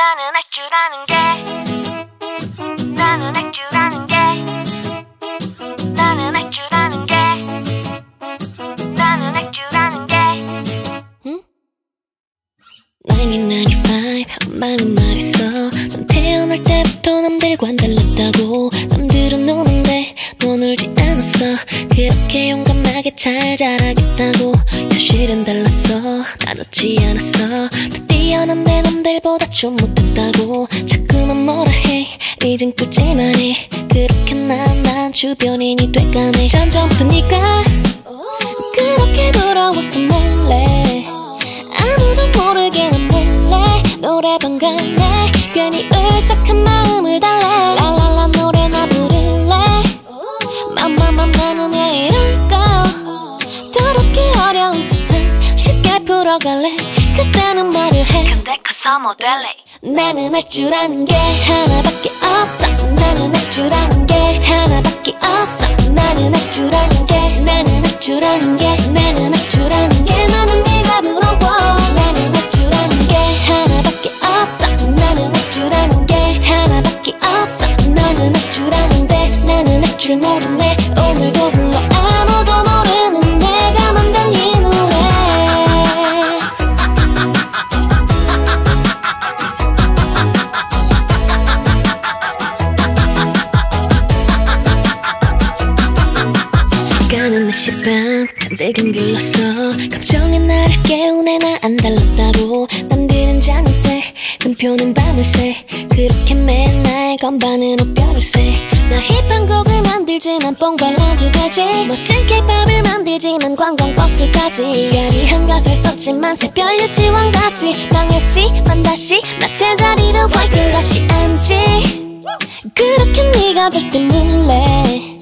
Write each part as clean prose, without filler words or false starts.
나는 할 줄 아는 게 나는 할 줄 아는 게 나는 할 줄 아는 게 나는 할 줄 아는 게 응? 1995 엄마는 말했어 넌 태어날 때부터 남들과는 달랐다고 남들은 노는데 넌 울지 않았어 그렇게 용감하게 잘 자라겠다고 현실은 달랐어 나답지 않았어 더 뛰어난데 남들보다 좀 못했다고 자꾸만 뭐라 해 이젠 끄지만 해 그렇게 난 주변인이 돼가네 전부터 네가 그렇게 더러워서 몰래 아무도 모르게 난 몰래 노래방 갈래 괜히 울적한 마음을 달래 랄랄라 노래나 부를래 맘맘맘 나는 왜 이럴까 더럽게 어려운 세상 쉽게 풀어갈래 그때는 말을 해 근데 커서 뭐 될래 나는 할 줄 아는 게 하나밖에 없어 나는 할 줄 아는 게 하나밖에 없어 나는 할 줄 아는 게 나는 할 줄 아는 게 나는 할 줄 아는 게 나는 네가 부러워 나는 할 줄 아는 게 하나밖에 없어 나는 할 줄 아는 게 하나밖에 없어 너는 할 줄 아는데 나는 할 줄 모르네 오늘도 불러 아무도 모르는 내가 만든 이 노래 시간은 10시 반 잠들긴 길렀어 감정이 나를 깨우네 나 안 달랐다고 남들은 장세 금표는 밤을새 그렇게 맨날 건반으로 뼈를 새 나 힙한곡을 만들지만 뽕발라도 되지 멋진 케이팝을 만들지만 관광버스까지 야리한 가사를 썼지만 새별 유치원같이 망했지만 다시 나 제자리로 화이팅 다시 앉지 그렇게 네가 절대 몰래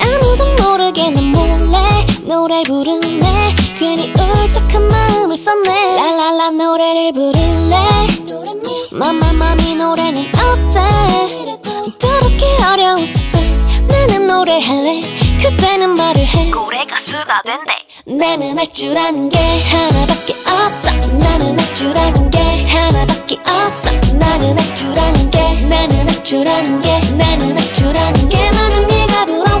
아무도 모르게 난 몰래 노래를 부르네 괜히 울적한 마음을 썼네 랄랄라 노래를 부를래 맘맘맘 이 노래는 어때 더럽게 어려운 세상 나는 노래할래 그때는 말을 해 고래 가수가 된대 나는 할 줄 아는 게 하나밖에 없어 나는 할 줄 아는 게 하나밖에 없어 나는 할 줄 아는 게 나는 할 줄 아는 게 나는 할 줄 아는 게 나는 네가 부러워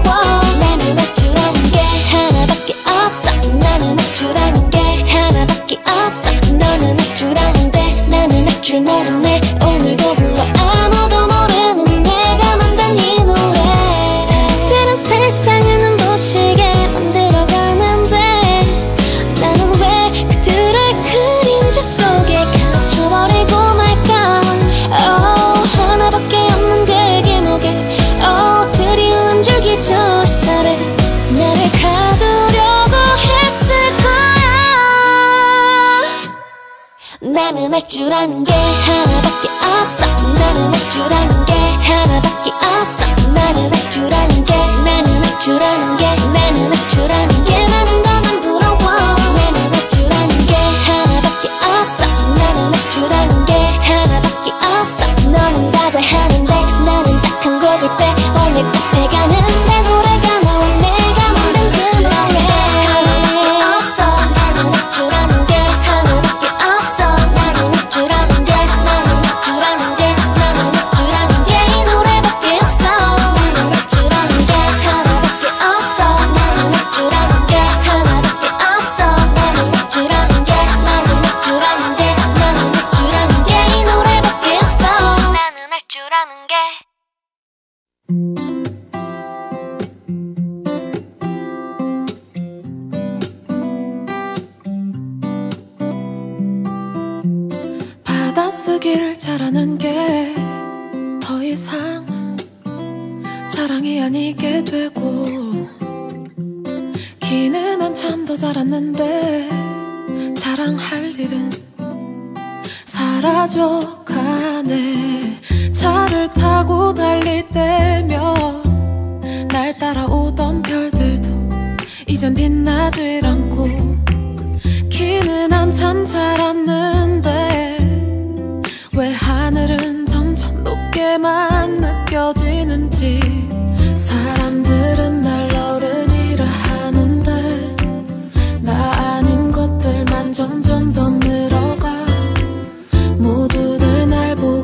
나는 할 줄 아는 게 하나밖에 없어 나는 할 줄 아는 게 하나밖에 없어 너는 할 줄 아는데 나는 할 줄 모르네 나는 할 줄 아는 게 하나밖에 없어 나는 할 줄 아는 게 하나밖에 없어 나는 할 줄 아는 게 나는 할 줄 아는 게 나는 할 줄 아는 게 나는 너만 부러워 나는 할 줄 아는 게 하나밖에 없어 나는 할 줄 아는 게 하나밖에 없어 너는 다 잘하는데 나는 딱 한 곡을 빼 원래 끝에가는 내 노래가 나와 내가 만든 그 노래 쓰길 잘하는 게 더 이상 자랑이 아니게 되고 기는 한참 더 자랐는데 자랑할 일은 사라져가네 차를 타고 달릴 때면 날 따라오던 별들도 이젠 빛나질 않고 기는 한참 자랐는데 왜 하늘은 점점 높게만 느껴지는지 사람들은 날 어른이라 하는데 나 아닌 것들만 점점 더 늘어가 모두들 날 보고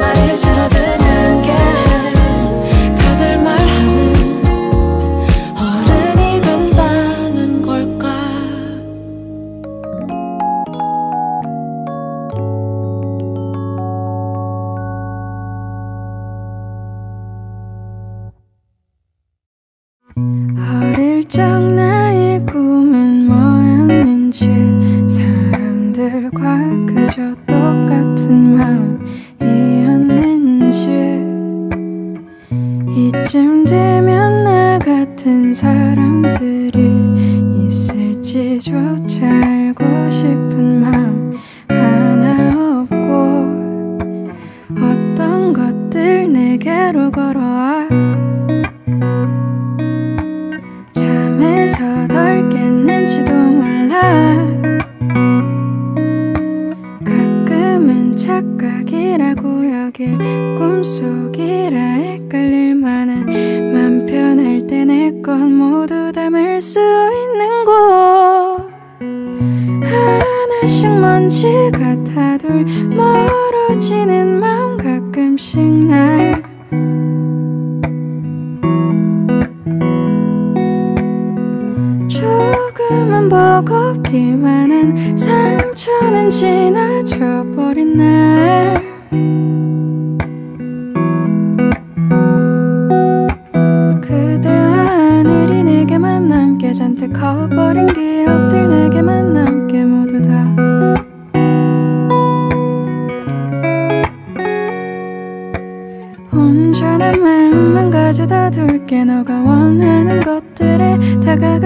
말이 줄어드는 게 다들 말하는 어른이 된다는 걸까. 어릴 적 나의 꿈은 뭐였는지 사람들과 그저 똑같은 마음이었는지 이쯤 되면 나 같은 사람들이 있을지조차 알고 싶은 마음 하나 없고 어떤 것들 내게로 걸어와 잠에서 덜 깼는지도 몰라 착각이라고 여길 꿈속이라 헷갈릴만한 맘 편할 때 내 것 모두 담을 수 있는 곳 하나씩 먼지 같아 둘 멀어지는 마음 가끔씩 날 조금은 버겁기만 한 상처는 지나쳐버린 날 그대 하늘이 내게만 남게 잔뜩 커버린 기억들 내게만 남게 모두 다 온전한 마음만 가져다 둘게 너가 원하는 것들에 다가가 달게 모두 다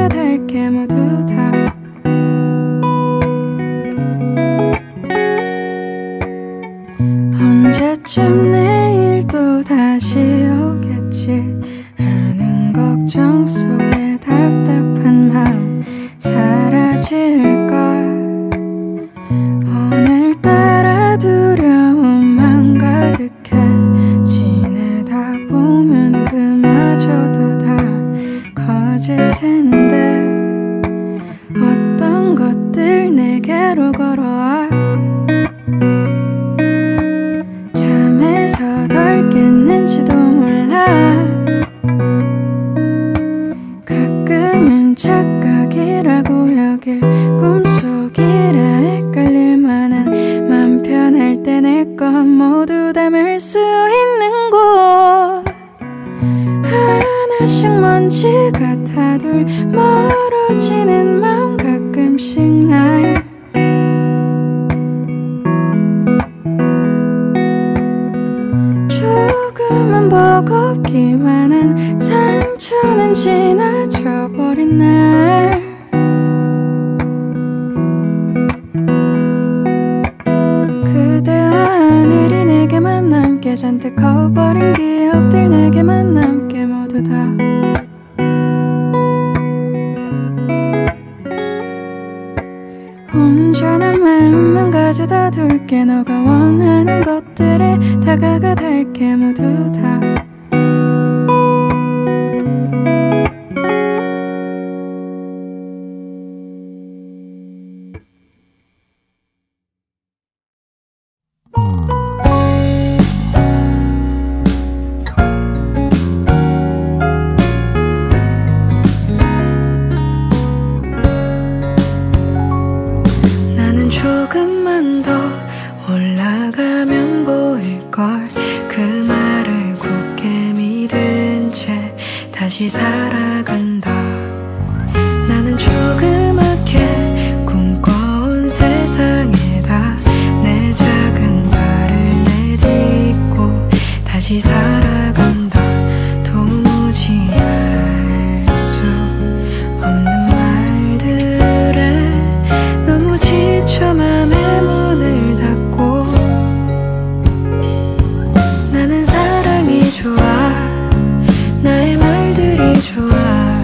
언제쯤 내일도 다시 오겠지 하는 걱정 속에 답답한 마음 사라질까 오늘따라 두려움만 가득해 지내다 보면 그마저도 다 커질 텐데 어떤 것들 내게로 걸어와 잠에서 덜 깼는지도 몰라 가끔은 착각이라고 여길 꿈속이라 헷갈릴만한 맘 편할 때 내 것 모두 담을 수 있는 곳 하나씩 먼지 같아 둘 멀어지는 마음 가끔씩 날 조금은 버겁기만 한 상처는 지나쳐버린 날 그대와 하늘이 내게만 남게 잔뜩 커버린 기억들 내게만 남게 모두 다 온전한 마음만 가져다 둘게 너가 원하는 것들에 다가가 달게 모두 다 나는 사랑이 좋아 나의 말들이 좋아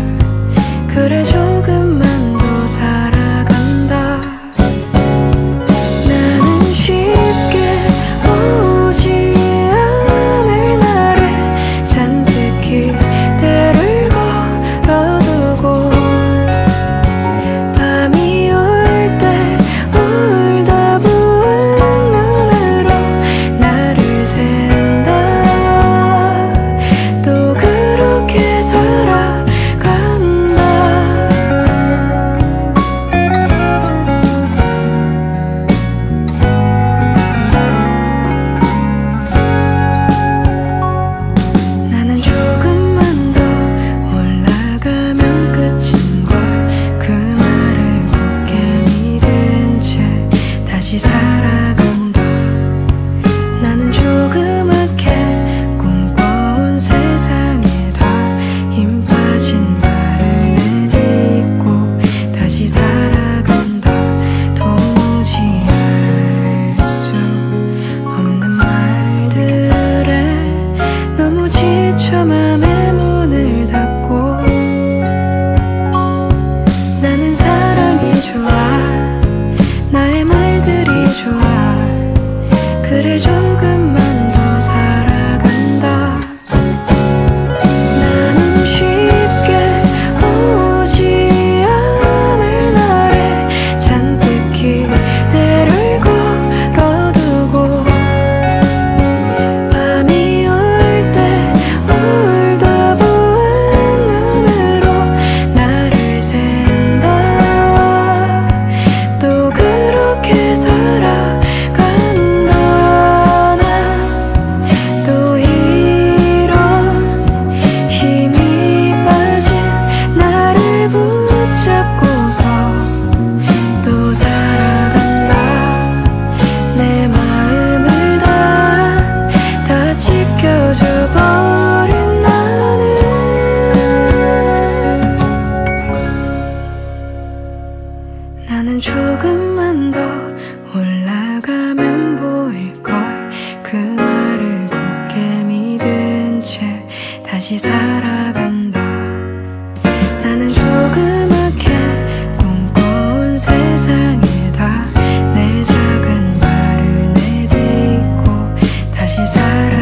다시 살아간다. 나는 조그맣게 꿈꿔온 세상에다 내 작은 발을 내딛고 다시 살아간다.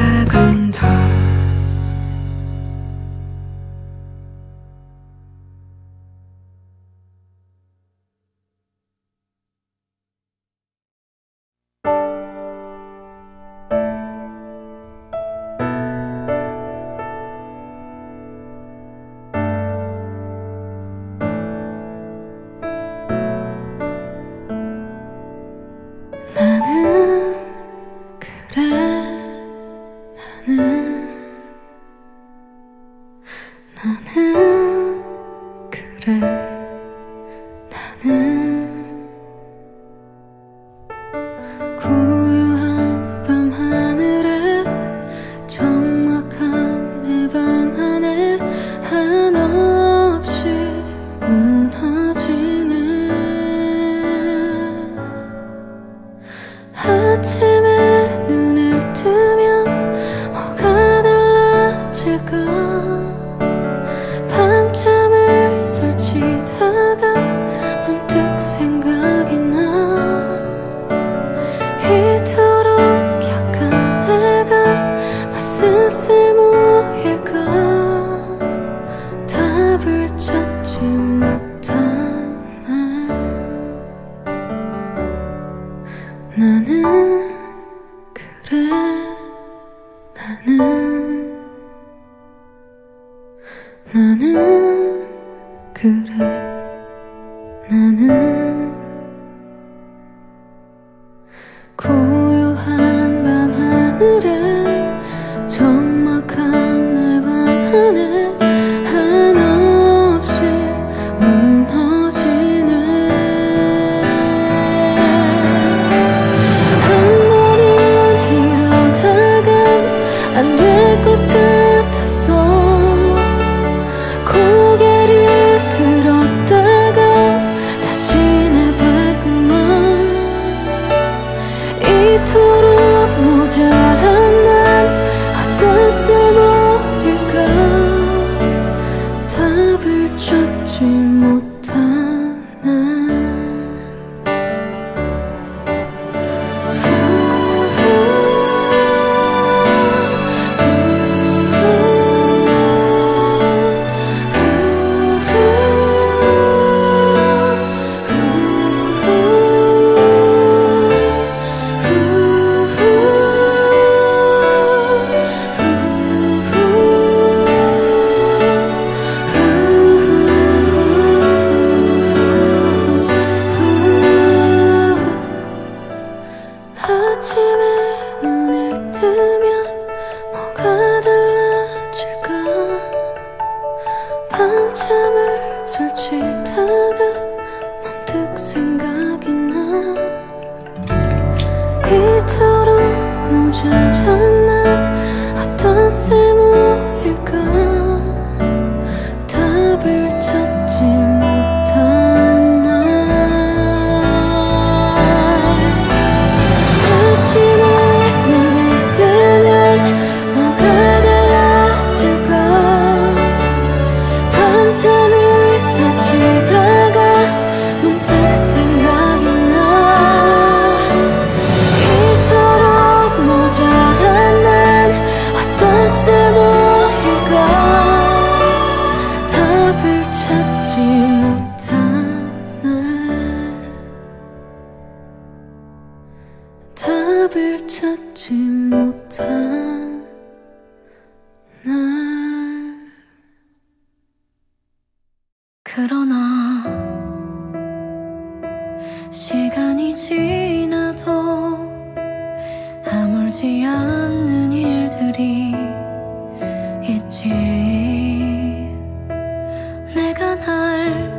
내가 날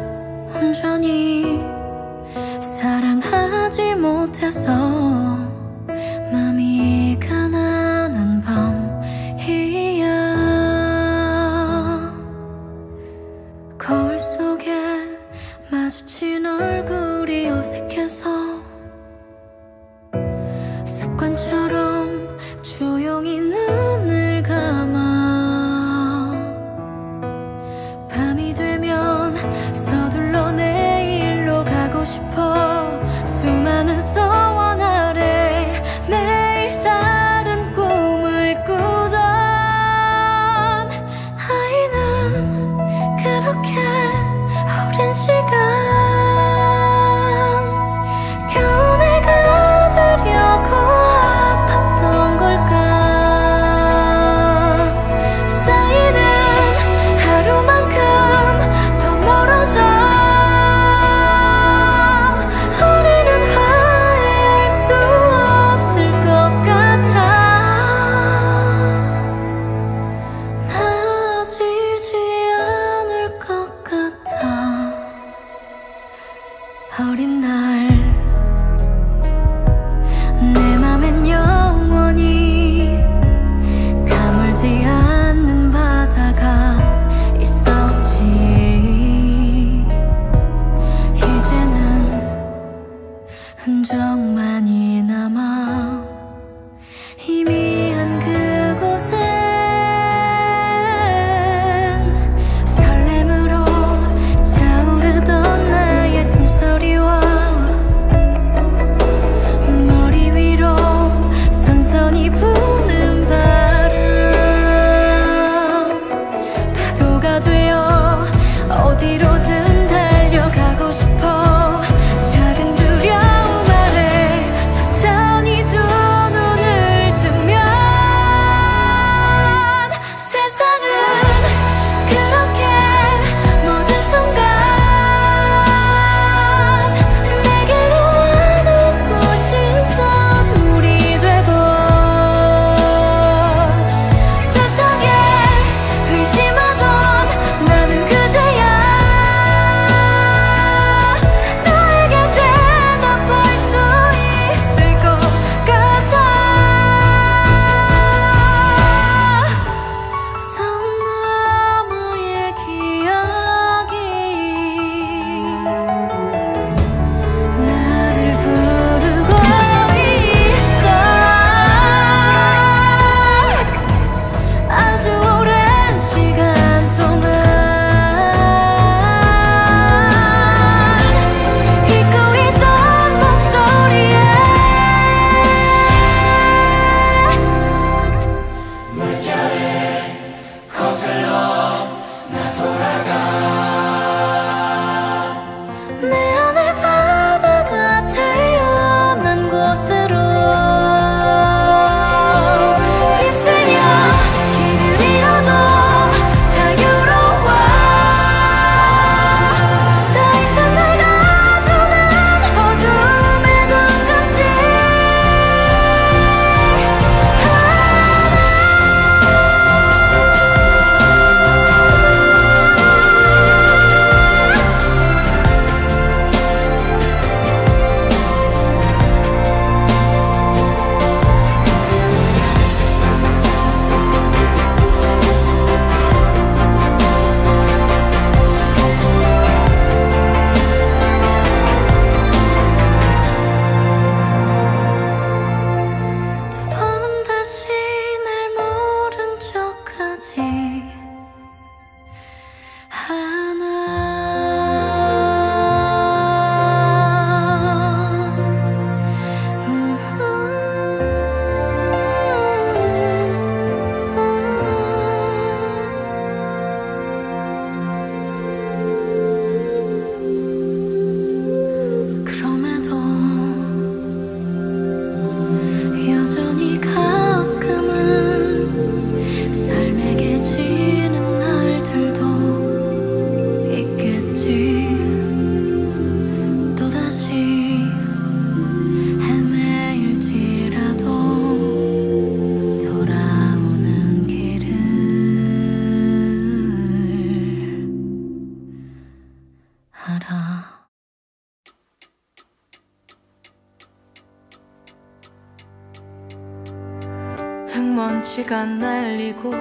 먼지가 날리고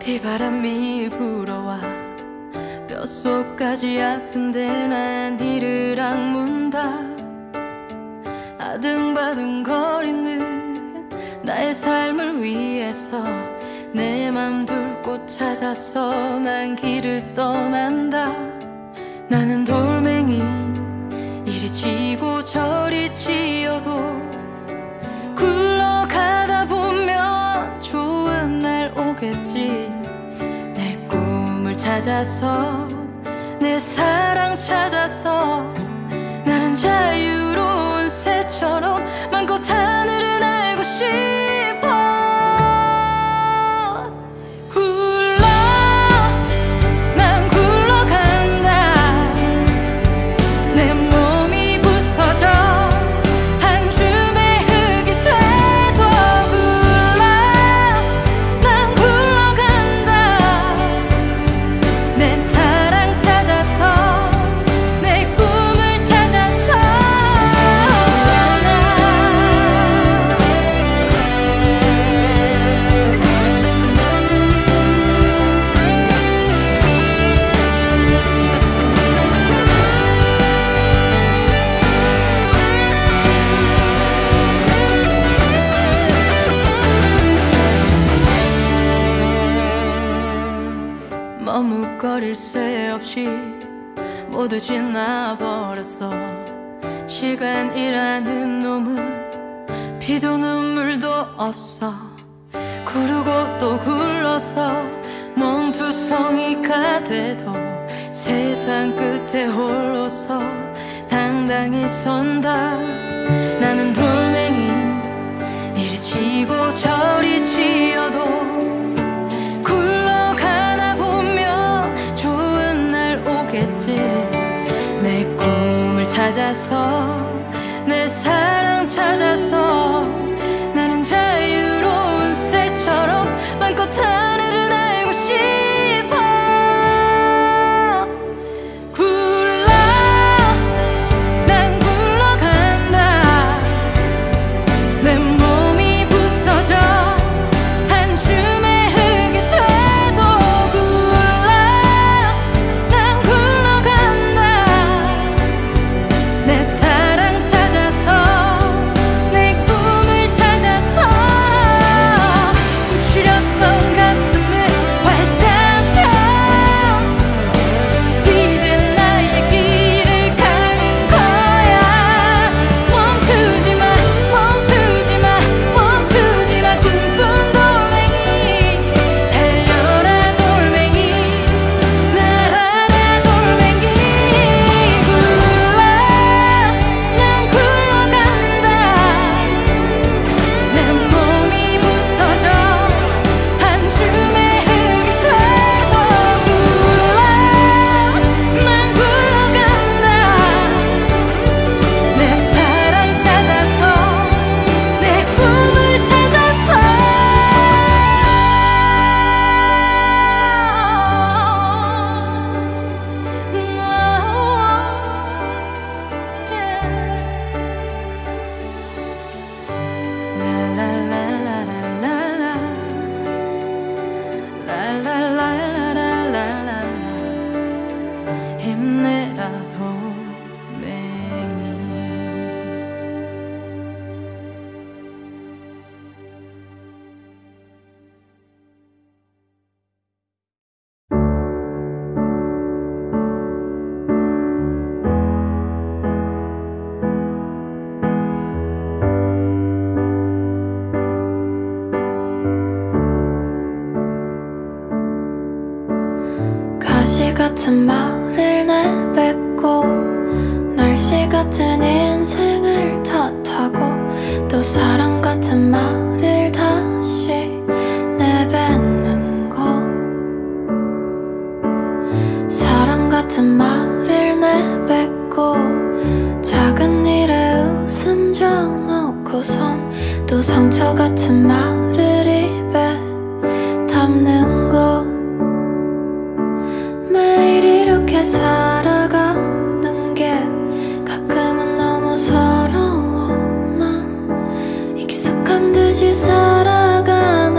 비바람이 불어와 뼛속까지 아픈데 난 이를 악문다. 아등바등거리는 나의 삶을 위해서 내 맘 둘 곳 찾아서 난 길을 떠난다. 나는 돌멩이 이리 치고 저리 치여도 굴러가다 보면 좋은 날 오겠지. 내 꿈을 찾아서 내 사랑 찾아서 나는 자유로운 새처럼 맘껏 하늘을 날고 싶어. 머뭇거릴 새 없이 모두 지나버렸어. 시간이라는 놈은 비도 눈물도 없어. 구르고 또 굴러서 멍투성이가 돼도 세상 끝에 홀로서 당당히 선다. 나는 돌멩이 이리 치고 저리 치여도 내 꿈을 찾아서 내 사랑 찾아서 나는 자유로운 새처럼 맘껏 하늘을 날고 싶어. 난 굴러간다. 내 몸이 부서져 같은 말을 내뱉고 날씨 같은 인생을 탓하고 또 사랑 같은 말을 다시 내뱉는 거. 사랑 같은 말을 내뱉고 작은 일에 웃음 져놓고선 또 상처 같은 말을 입에 담는 거. 살아가는 게 가끔은 너무 서러워. 나 익숙한 듯이 살아가는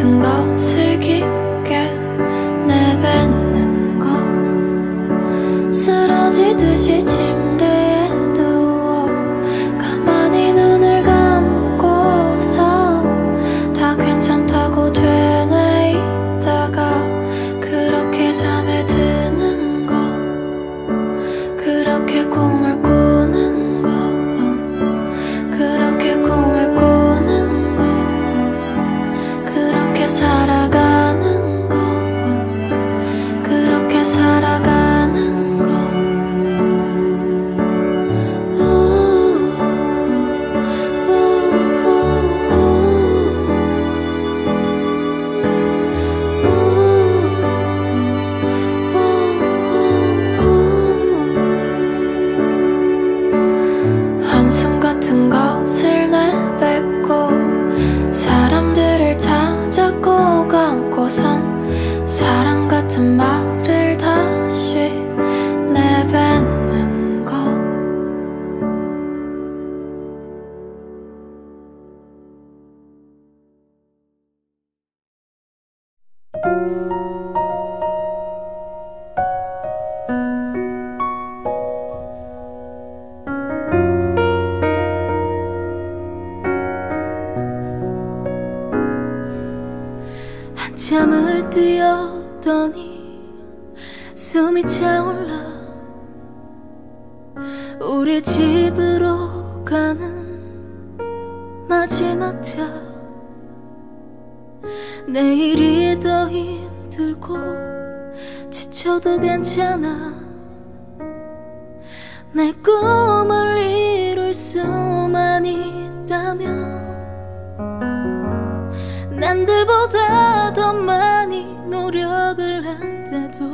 같은 것을 깊게 내뱉는 것, 쓰러지듯이 침대에 누워 가만히 눈을 감고서 다 괜찮다고 되뇌이다가 그렇게 잠에 드는 것, 그렇게 꿈을 꾸는 것. 살아가는 거, 그렇게 살아가는 거. 한숨 같은 것을 내뱉고 사람들을 찾고 감고선 사랑 같은 말을 다시 내뱉는 것. 잠을 뛰었더니 숨이 차올라 우리 집으로 가는 마지막 차. 내일이 더 힘들고 지쳐도 괜찮아. 내 꿈을 이룰 수만 있다면 남들보다 더 많이 노력을 한대도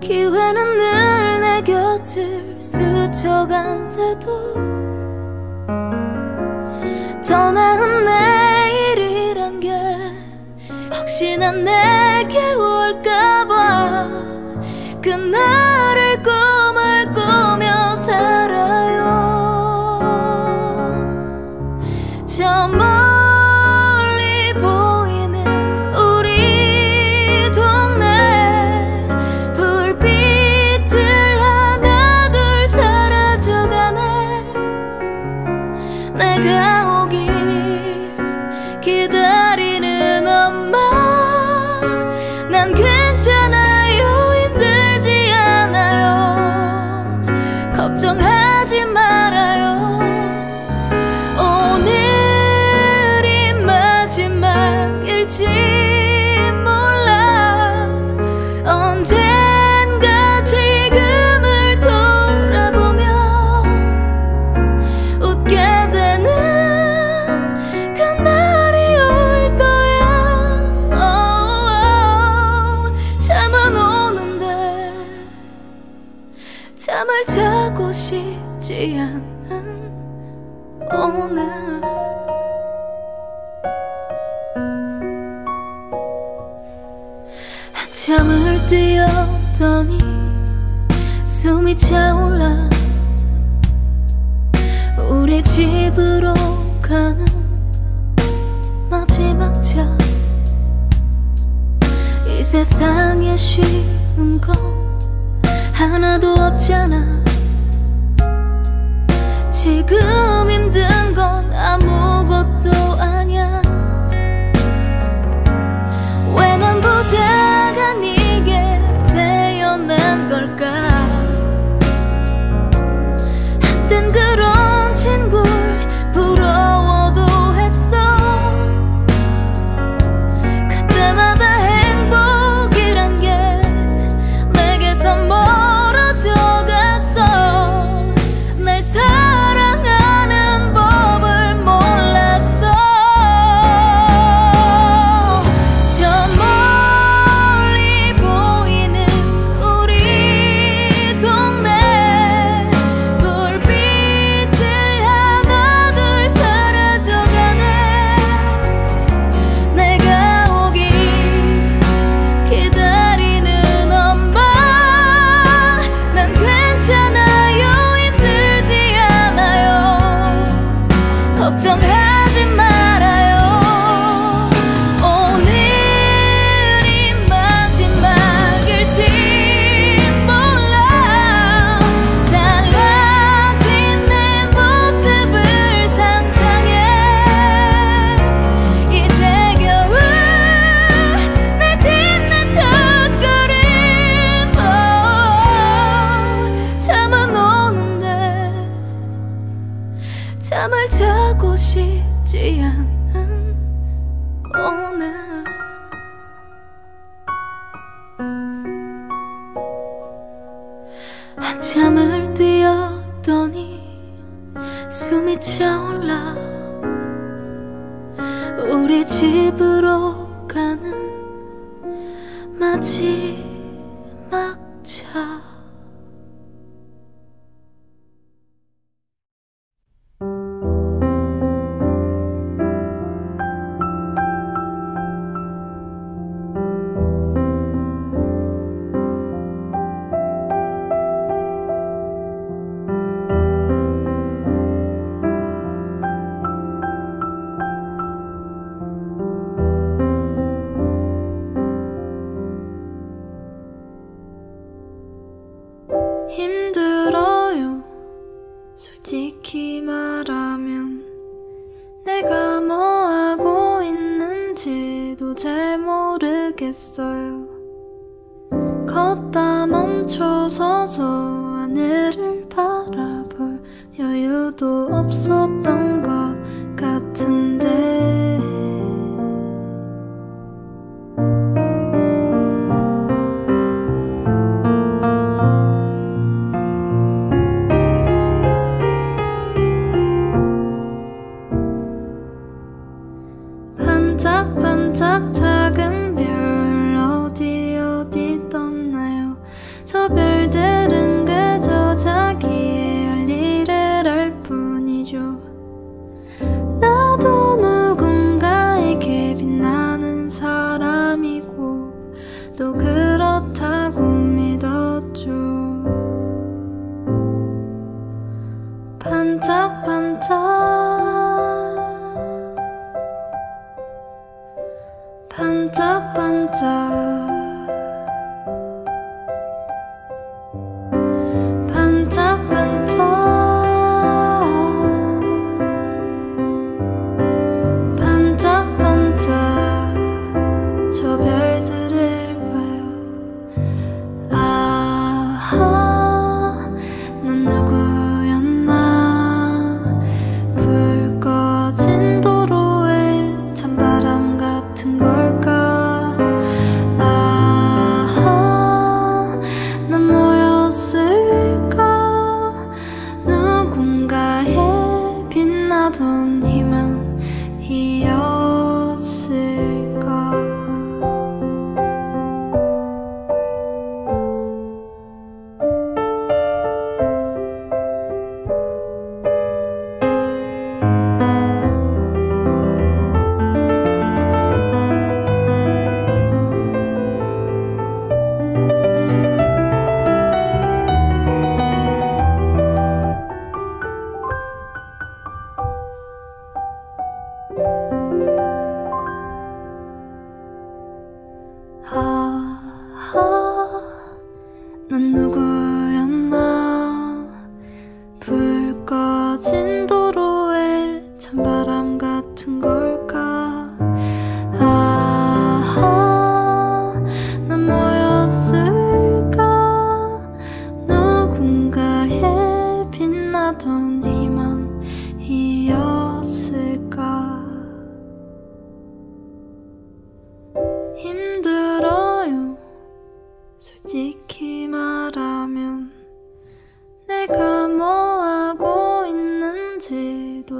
기회는 늘 내 곁을 스쳐간대도 더 나은 내일이란 게 혹시나 내게 올까봐 그날을 꿈을 꾸며 살아요. 저 멀리 보이는 우리 동네 불빛들 하나 둘 사라져가네. 내가 오길 기다리는 엄마, 난 괜찮아요, 힘들지 않아요, 걱정하지 말아요. 몰라 언젠가 지금을 돌아보면 웃게 되는 그날이 올 거야. 잠은 오는데 잠을 자고 싶지 않은 오늘. 잠을 뛰었더니 숨이 차올라 우리 집으로 가는 마지막 차. 이 세상에 쉬운 건 하나도 없잖아. 지금 힘든 건 아무것도 아니야. 왜 난 보자가 네게 태어난 걸까. 한땐 그런 친구를 부러워도 했어. 그때마다 행복이란 게 내게서 멀어져갔어. 날 사랑하는 법을 몰랐어. 걱정하지 말아요. 우리 집으로 가는 마지막 차. 걷다 멈춰서서 하늘을 바라볼 여유도 없었던 것 같은데, 반짝반짝 작은 저 별들은 그저 자기의 할 일을 할 뿐이죠. 나도 누군가에게 빛나는 사람이고 또 그렇다고 믿었죠. 반짝반짝 반짝반짝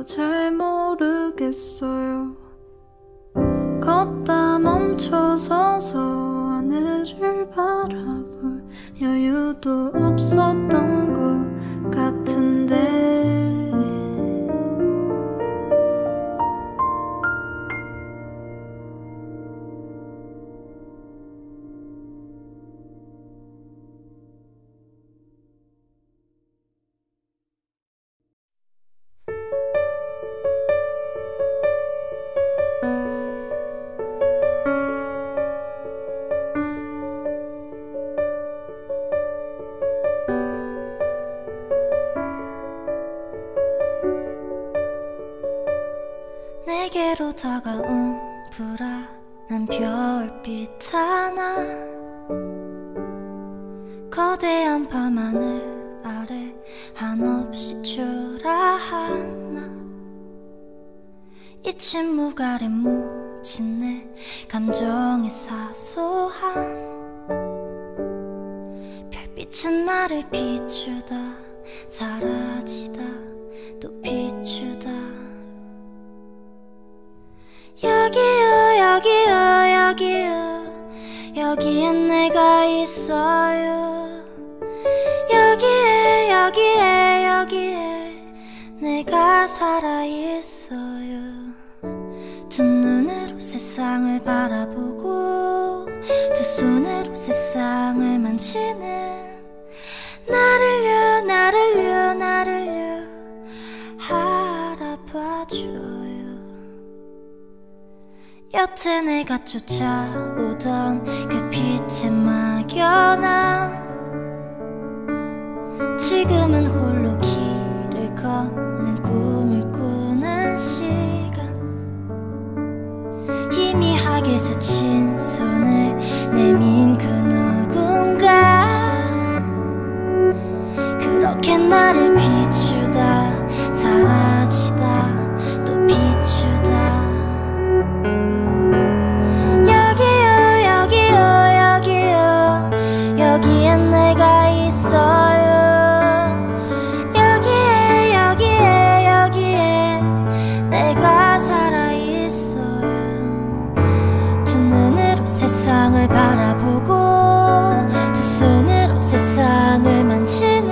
잘 모르겠어요. 걷다 멈춰서서 하늘을 바라볼 여유도 없었던 것 같은데, 내게로 다가온 불안한 별빛 하나, 거대한 밤하늘 아래 한없이 출하하나. 잊힌 무가린 묻힌 내 감정의 사소함, 별빛은 나를 비추다 사라지다 또 비추다. 여기요 여기요 여기엔 내가 있어요. 여기에 내가 살아있어요. 두 눈으로 세상을 바라보고 두 손으로 세상을 만지는 나를요 알아봐줘요. 여태 내가 쫓아오던 그 빛의 막연함, 지금은 홀로 길을 걷는 꿈을 꾸는 시간. 희미하게 스친 손을 내민 그 누군가 그렇게 나를 비추다 사라지다 또 비추다. 여기요 여기엔 내가 있어요. 여기에 내가 살아있어요. 두 눈으로 세상을 바라보고 두 손으로 세상을 만지는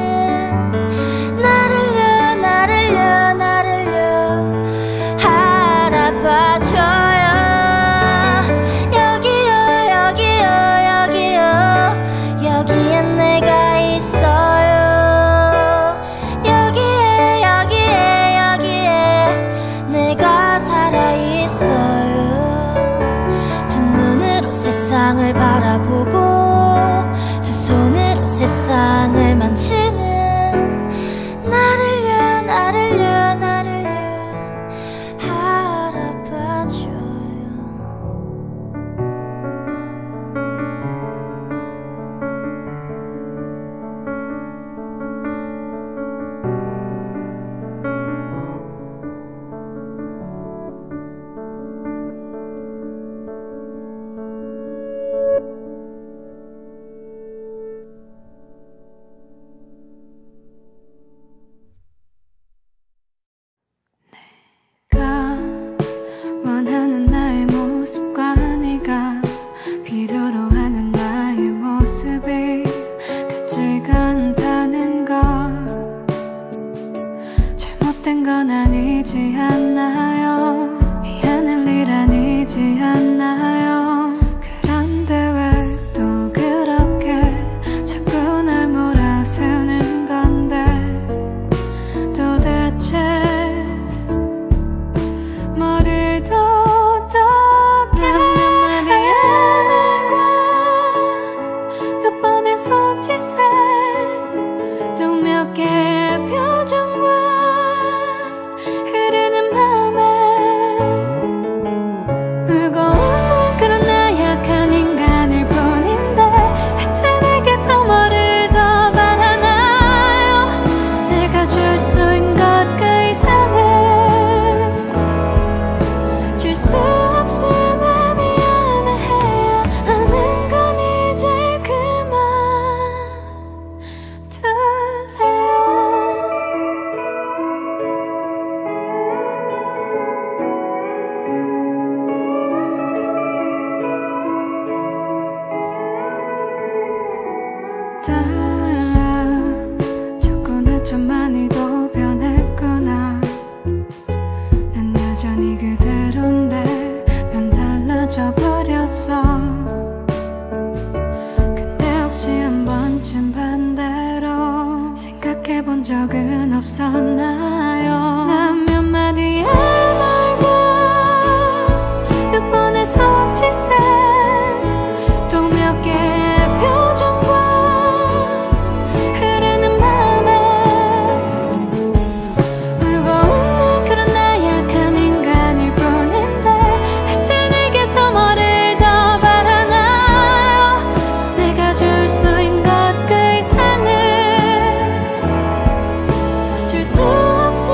줄 수 없어.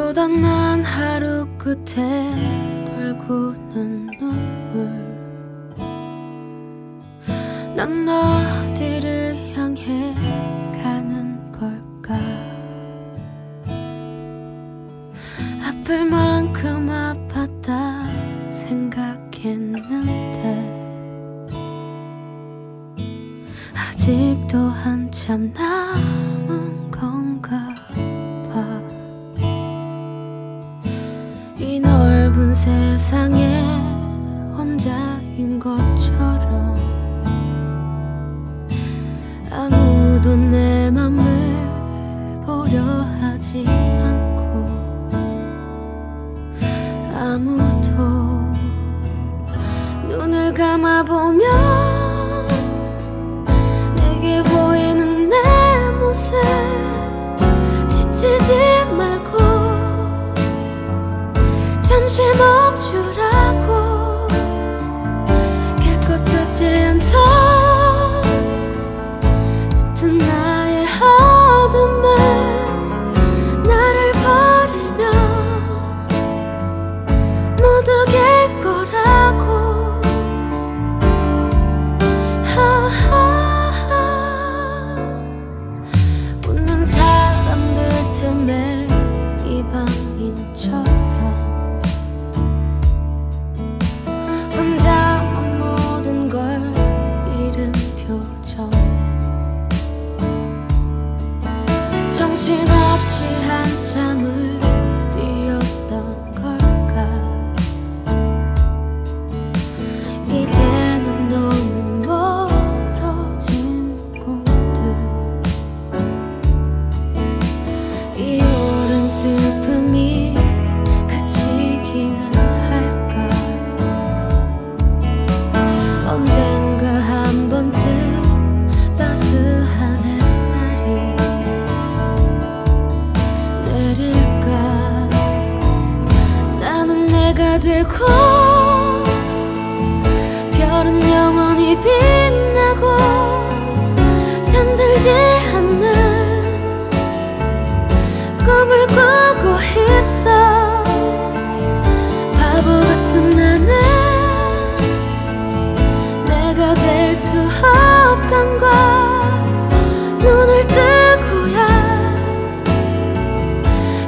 고단한 하루 끝에 떨구는 눈물, 난 어디를 향해 가는 걸까? 아플 만큼 아팠다 생각했는데 아직도 한참 남은 건가 봐. 이 넓은 세상에 혼자인 것처럼 아무도 내 맘을 보려 하지 않고 아무도 눈을 감아보면 내게 보이는 내 모습 지치지 잠시 멈추라고 깨끗하지 않던 짙은 나의 어둠에 나를 버리면 모두 갤 거라고. 하하하. 웃는 사람들 틈에 이방인처럼 정신없이 한참을 뛰었던 걸까? 이제는 너무 멀어진 꿈들, 이 오랜 슬픔이 그치기는 할까? 언젠가 한 번쯤 따스한 햇살이 되고 별은 영원히 빛나고 잠들지 않는 꿈을 꾸고 있어. 바보 같은 나는 내가 될 수 없던 걸 눈을 뜨고야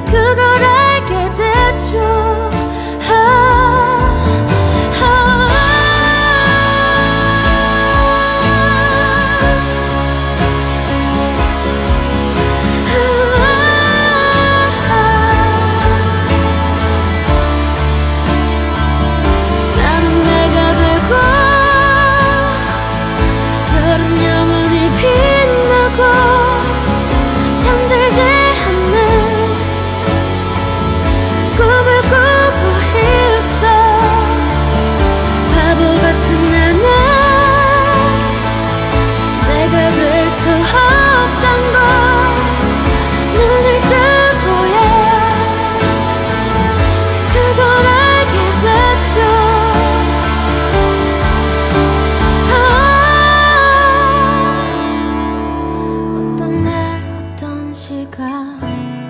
그걸 알게 됐죠.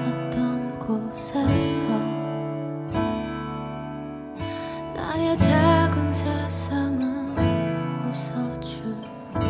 어떤 곳에서 나의 작은 세상은 웃어줄까?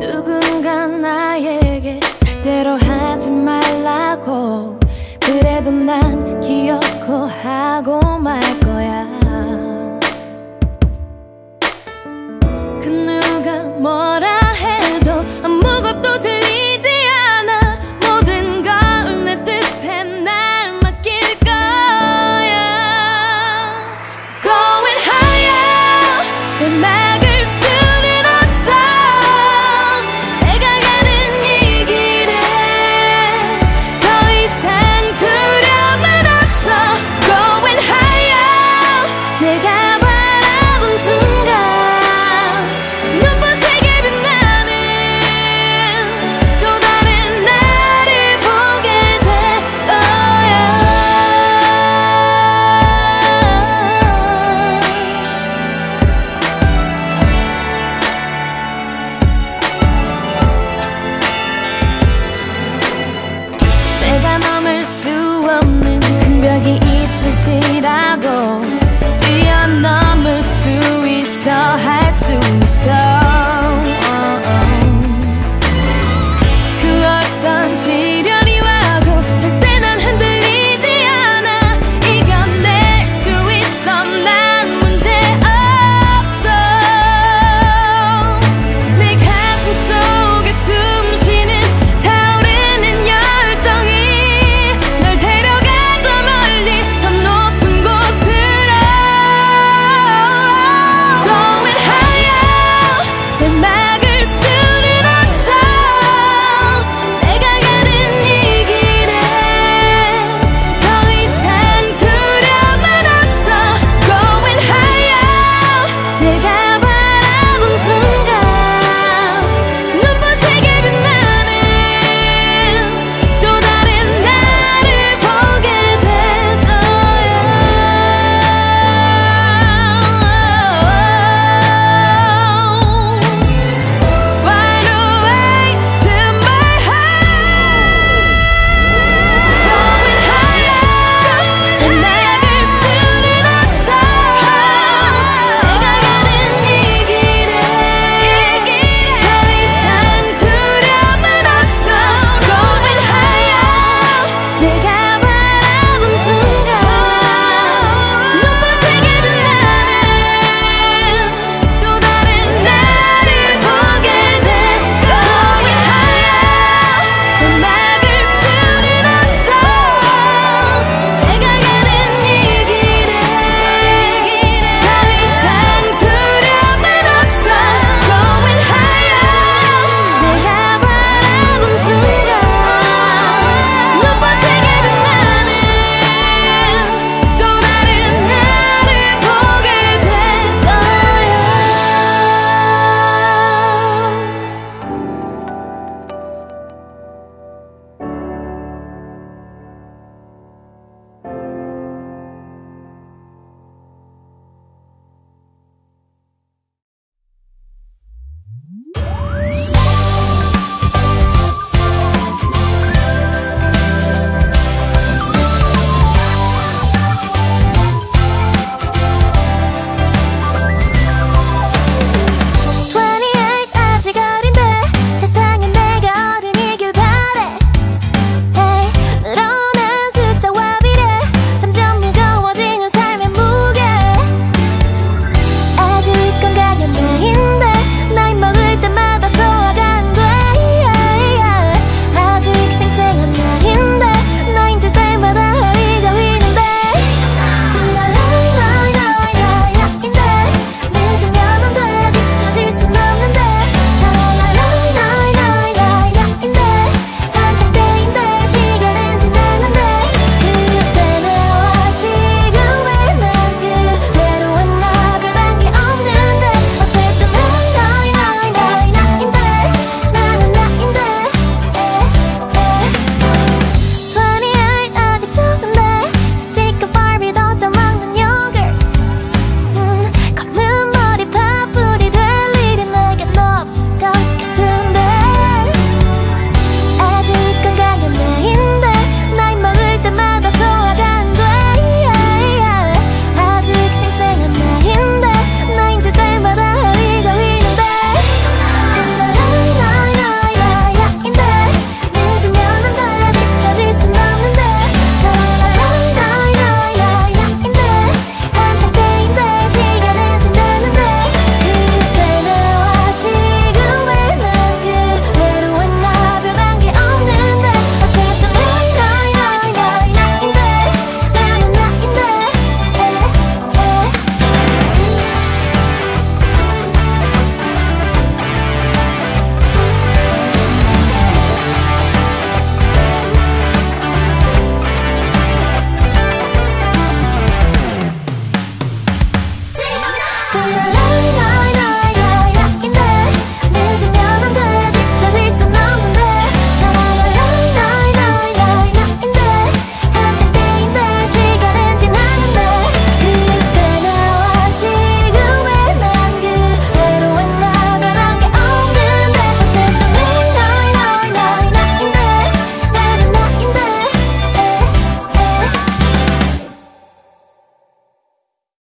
누군가 나에게 절대로 하지 말라고 그래도 난 기억고 하고 말 거야. 그 누가 뭐라 해도 아무것도 들리지 않아. 모든 걸 내 뜻에 날 맡길 거야. Going higher.